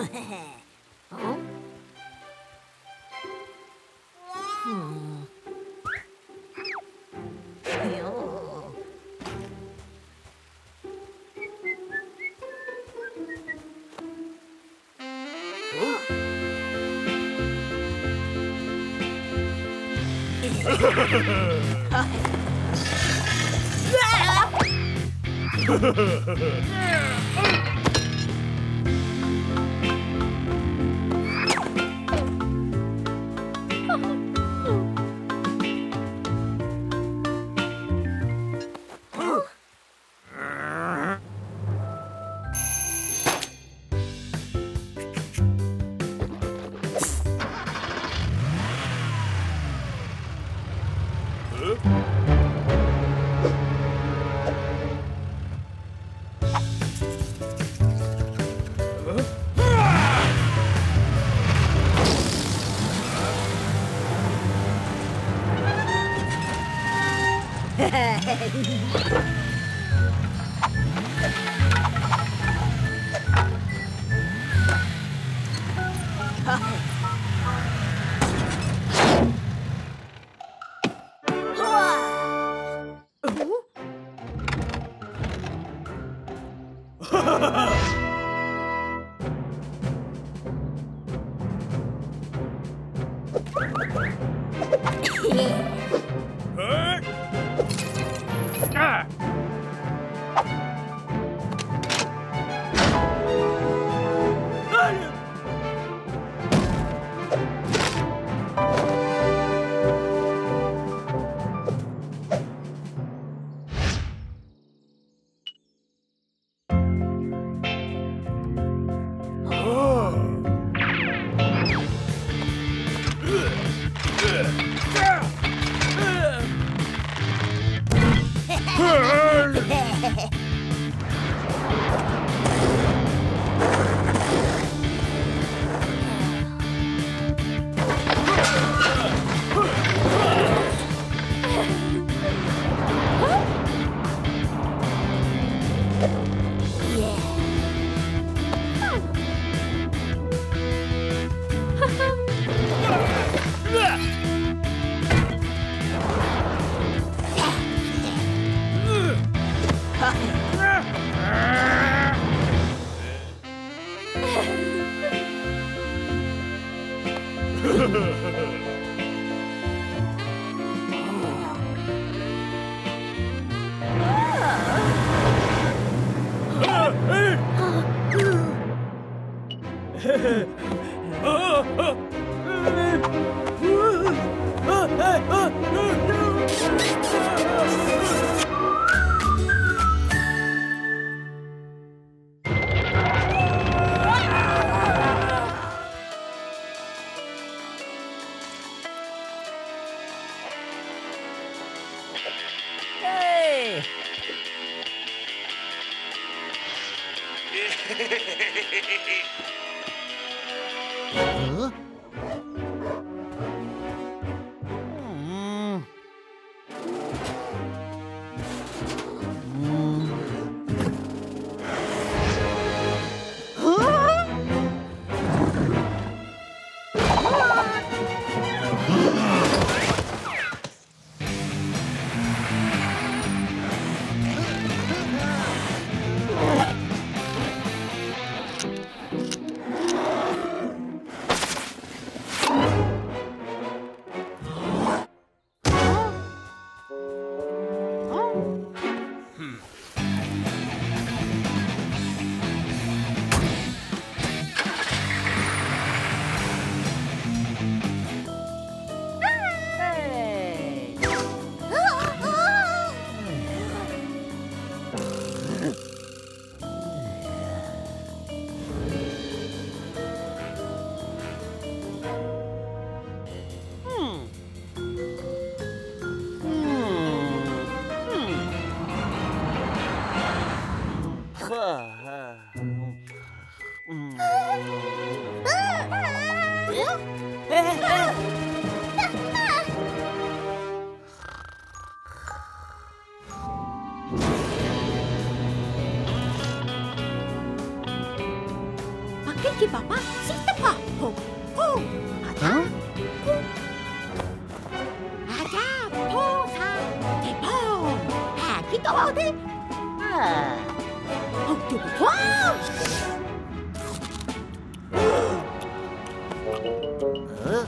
Huh? Hmm. Pinkie Papa, seize the paw. Pull, pull, attack, pull. Attack, pull, take pull. Happy dog. Oh, do pull. Huh?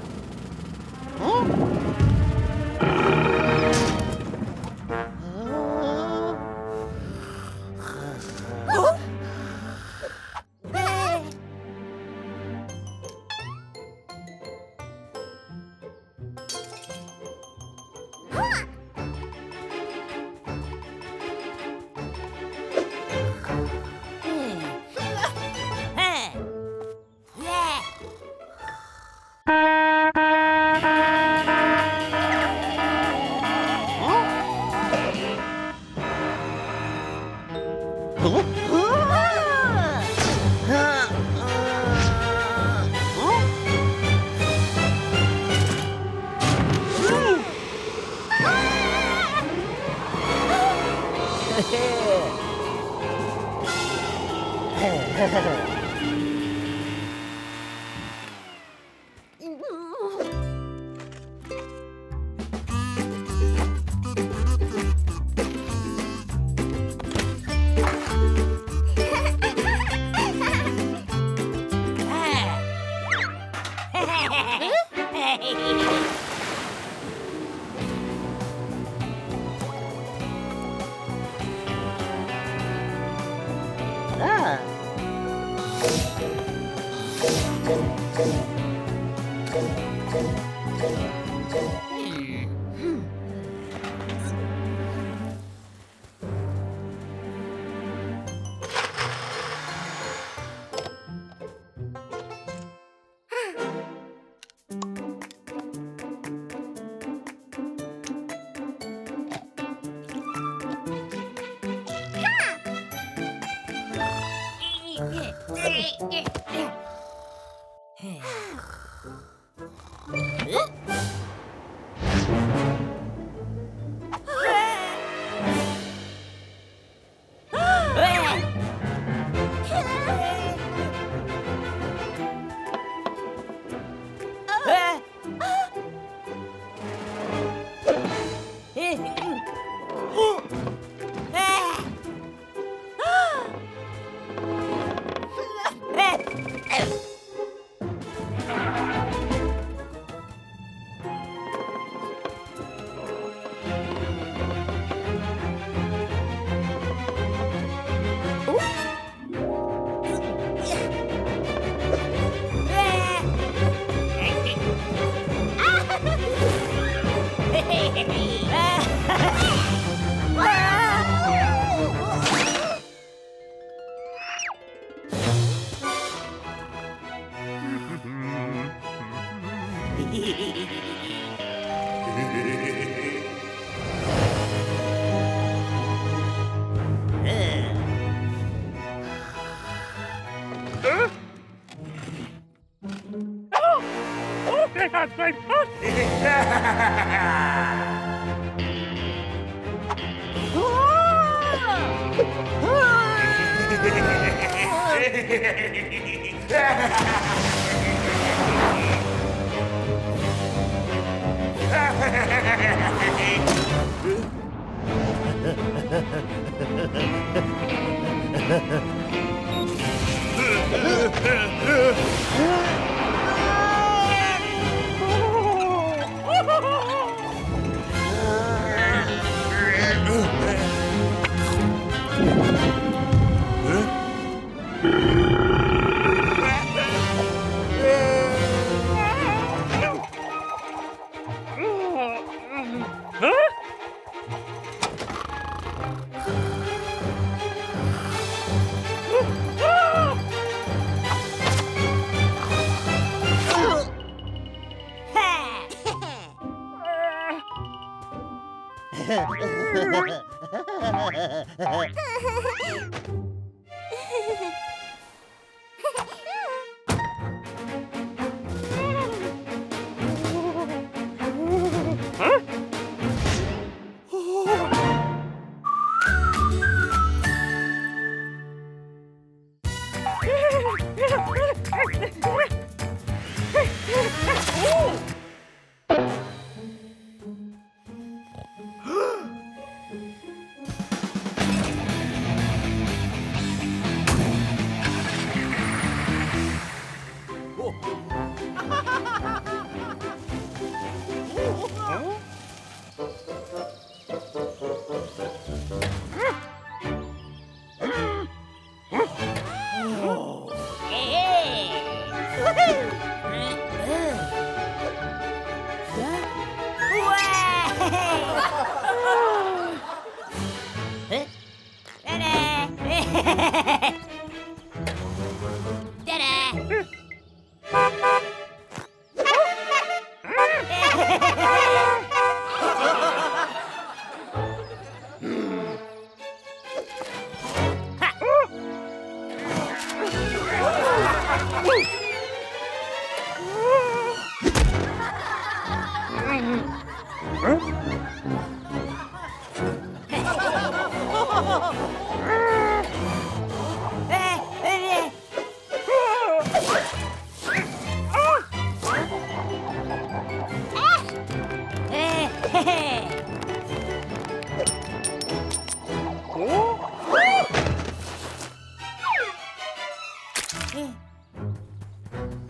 Oh!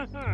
Oh! Huh? Oh?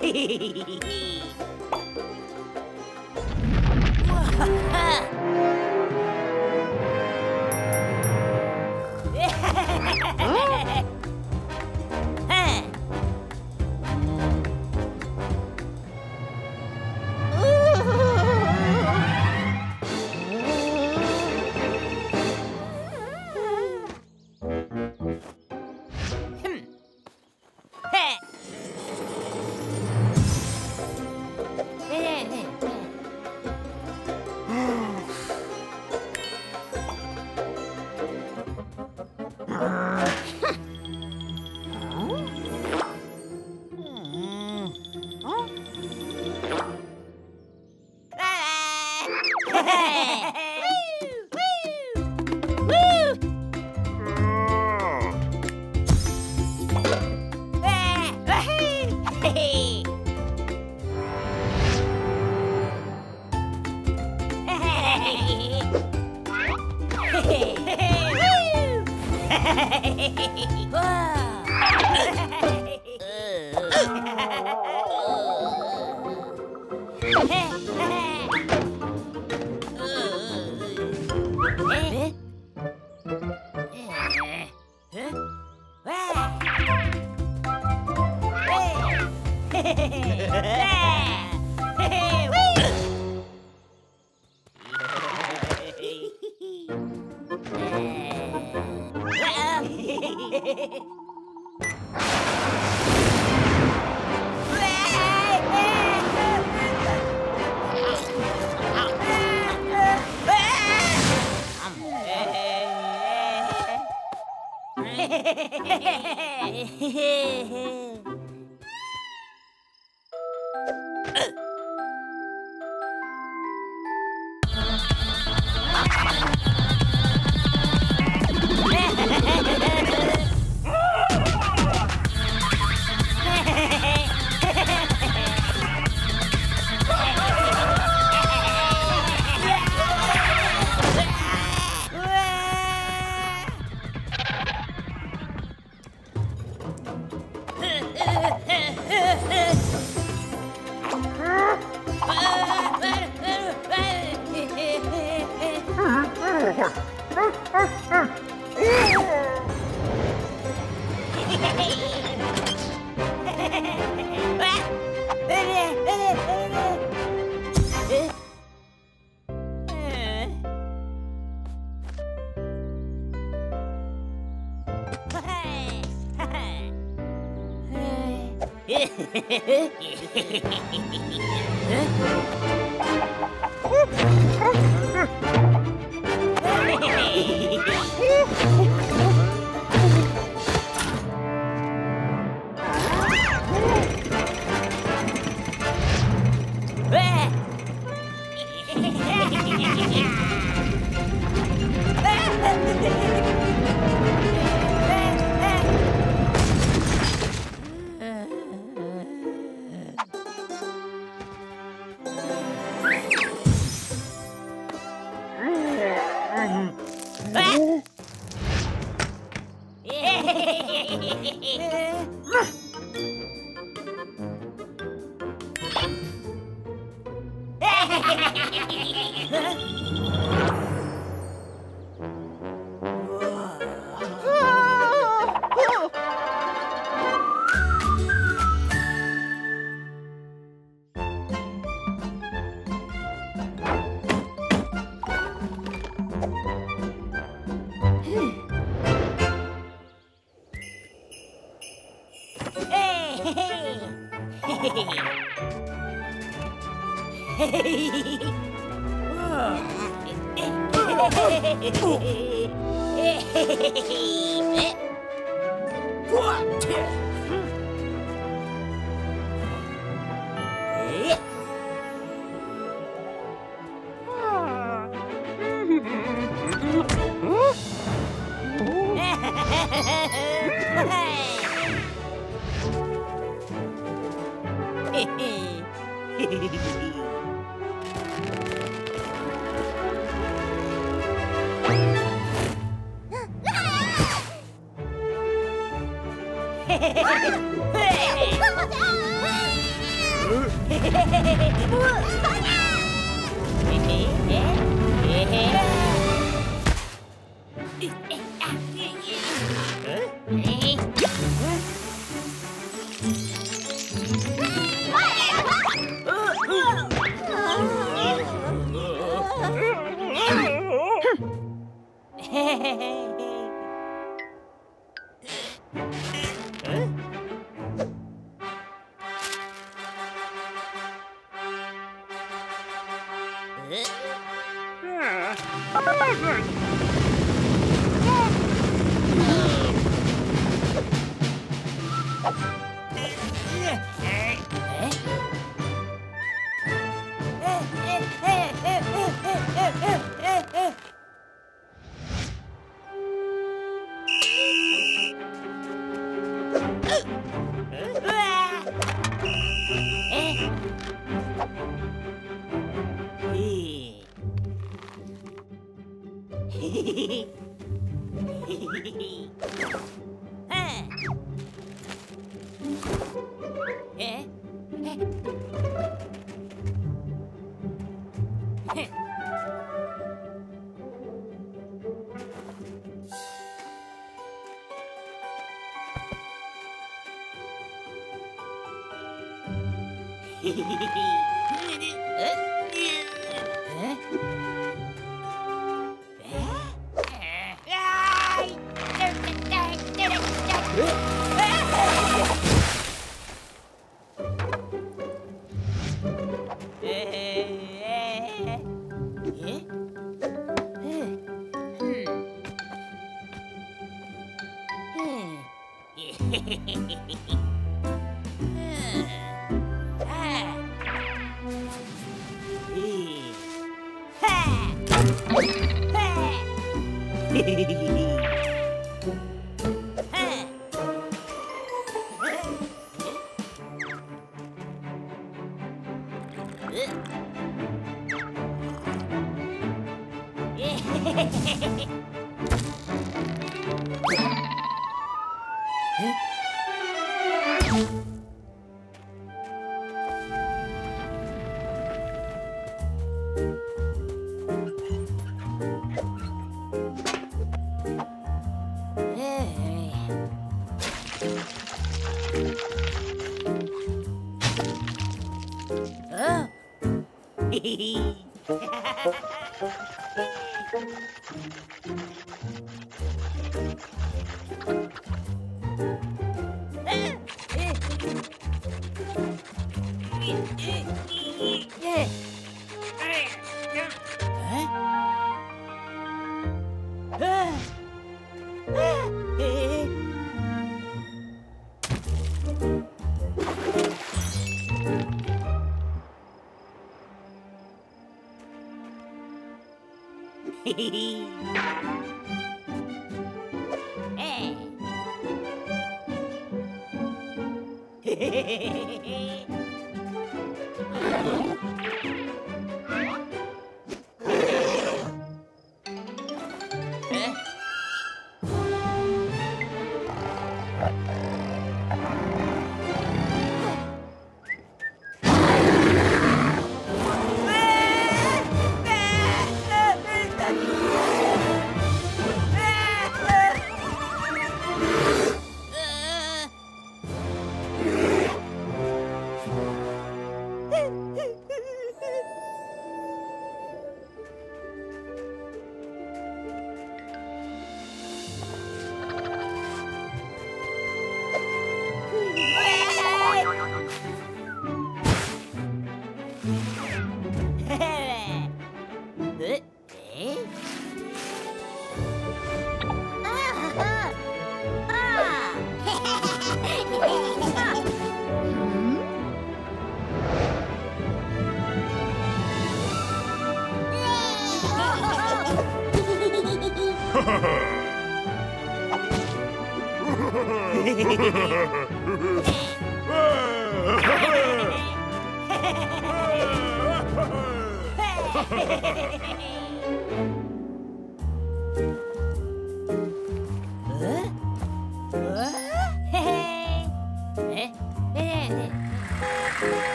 Hey!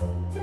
Huh?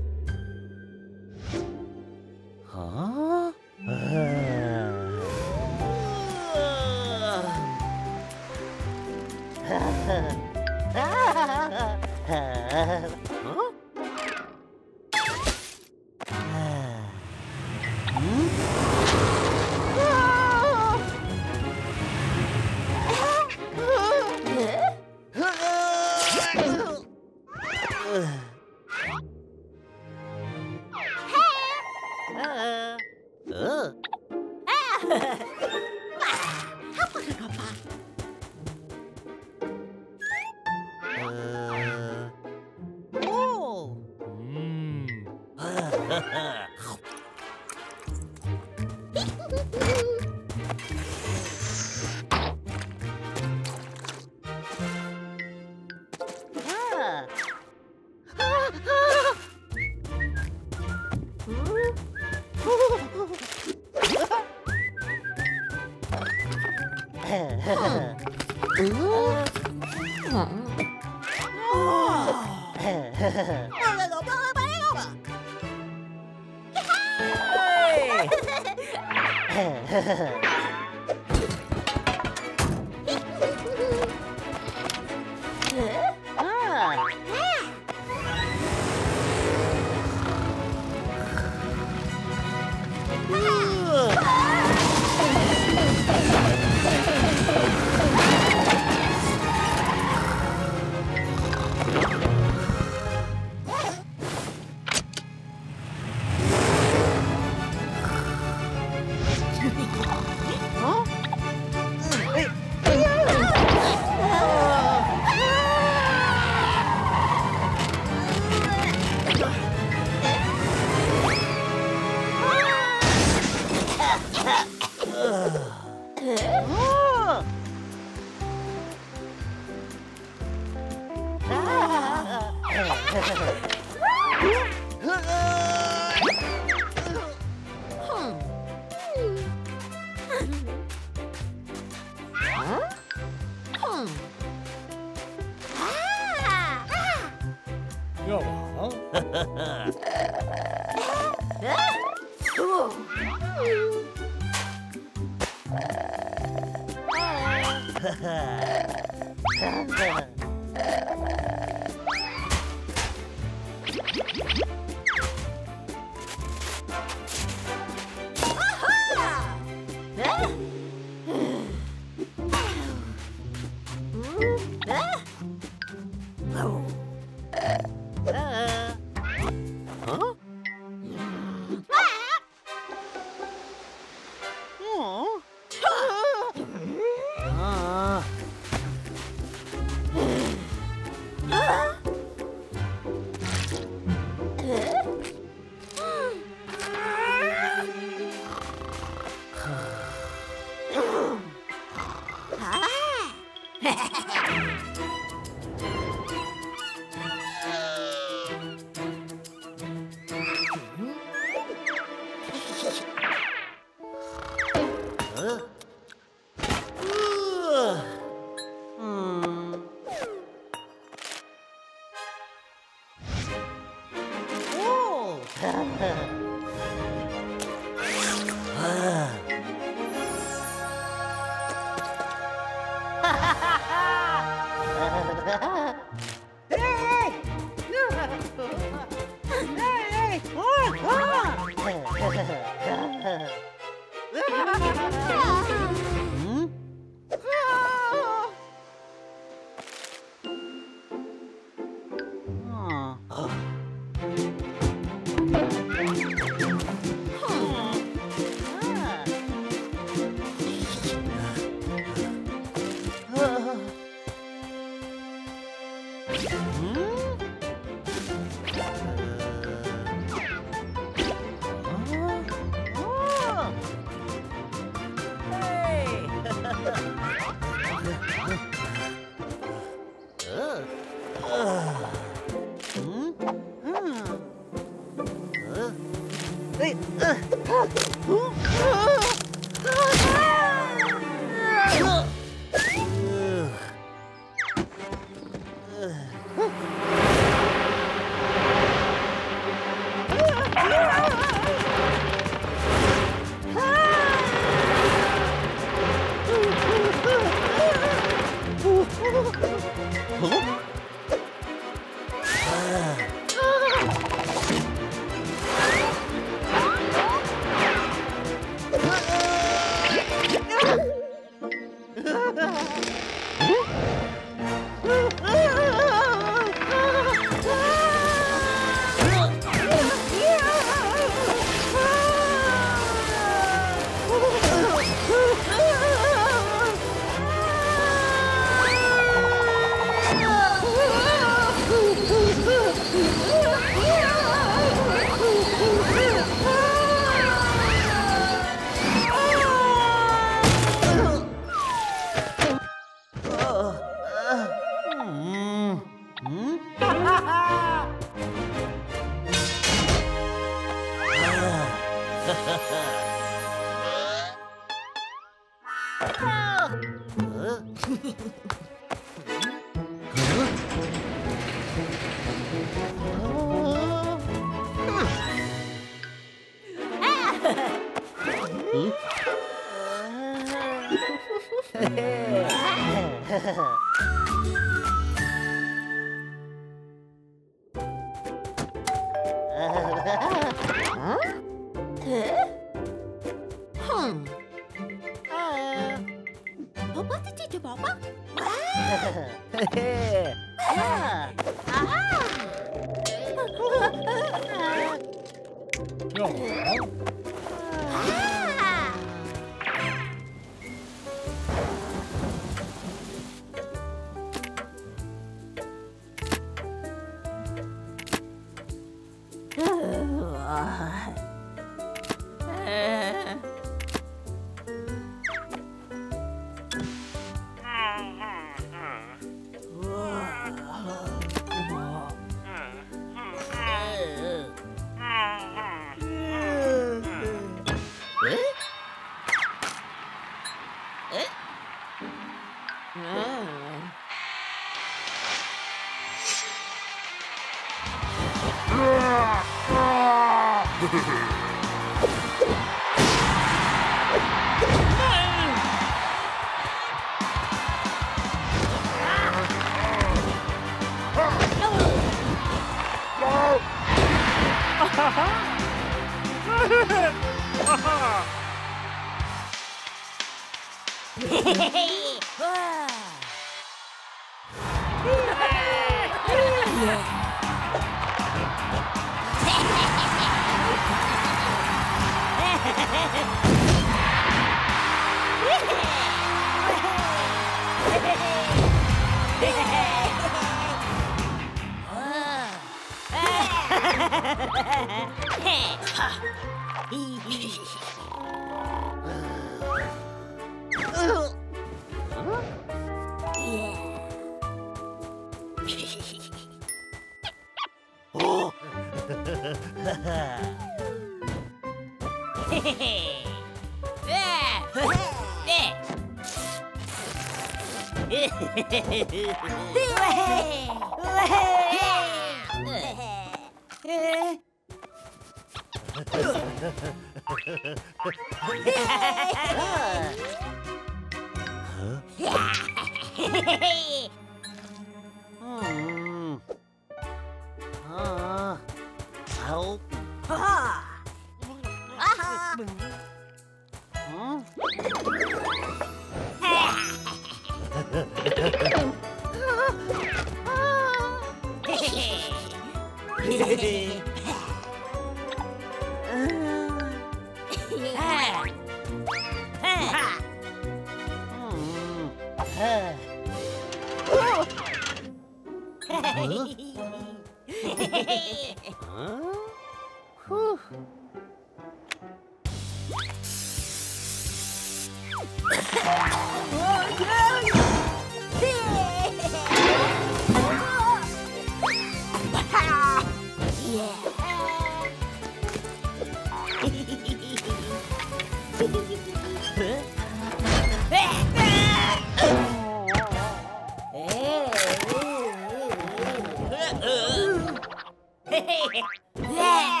Yeah!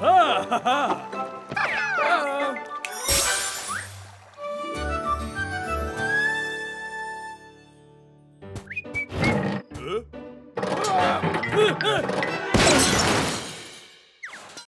Ha ha ha!